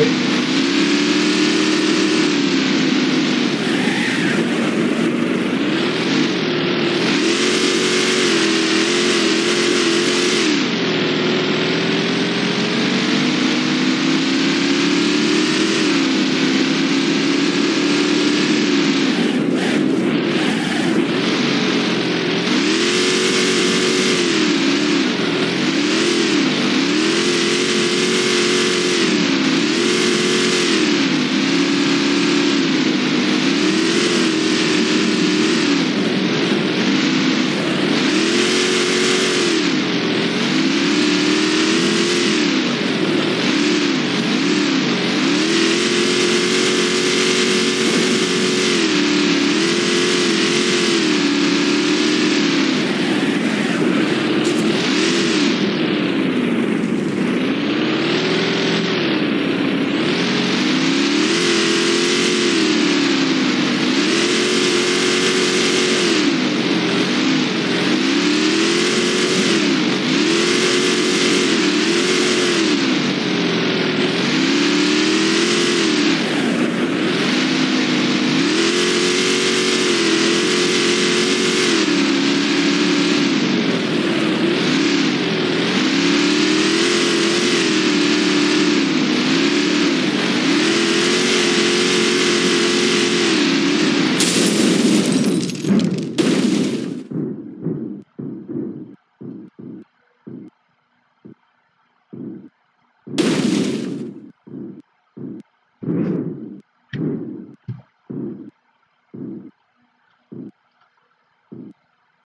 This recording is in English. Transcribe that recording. it.